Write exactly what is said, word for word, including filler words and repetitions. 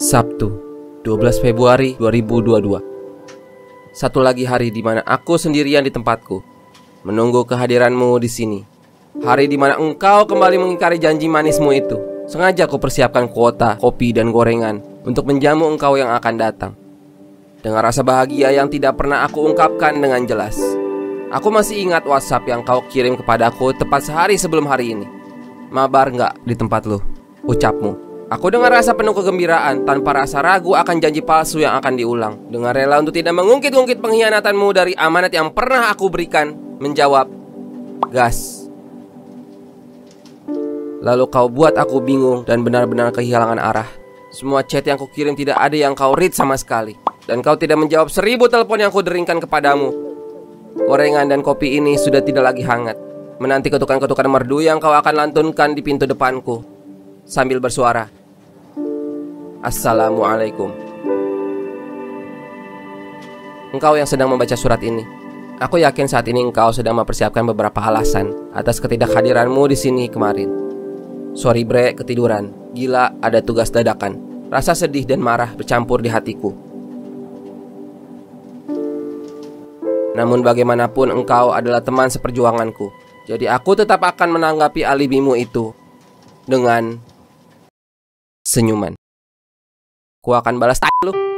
Sabtu, dua belas Februari dua ribu dua puluh dua. Satu lagi hari di mana aku sendirian di tempatku, menunggu kehadiranmu di sini. Hari di mana engkau kembali mengingkari janji manismu itu. Sengaja aku persiapkan kuota, kopi, dan gorengan untuk menjamu engkau yang akan datang. Dengan rasa bahagia yang tidak pernah aku ungkapkan dengan jelas. Aku masih ingat WhatsApp yang kau kirim kepadaku tepat sehari sebelum hari ini. Mabar nggak di tempat lu? Ucapmu. Aku dengan rasa penuh kegembiraan, tanpa rasa ragu akan janji palsu yang akan diulang, dengan rela untuk tidak mengungkit-ungkit pengkhianatanmu dari amanat yang pernah aku berikan, menjawab, "Gas." Lalu kau buat aku bingung dan benar-benar kehilangan arah. Semua chat yang aku kirim tidak ada yang kau read sama sekali, dan kau tidak menjawab seribu telepon yang aku deringkan kepadamu. Gorengan dan kopi ini sudah tidak lagi hangat, menanti ketukan-ketukan merdu yang kau akan lantunkan di pintu depanku, sambil bersuara, "Assalamualaikum." Engkau yang sedang membaca surat ini. Aku yakin saat ini engkau sedang mempersiapkan beberapa alasan atas ketidakhadiranmu di sini kemarin. Sorry bre, ketiduran. Gila, ada tugas dadakan. Rasa sedih dan marah bercampur di hatiku. Namun bagaimanapun engkau adalah teman seperjuanganku. Jadi aku tetap akan menanggapi alibimu itu dengan senyuman. Gua akan balas tai lu.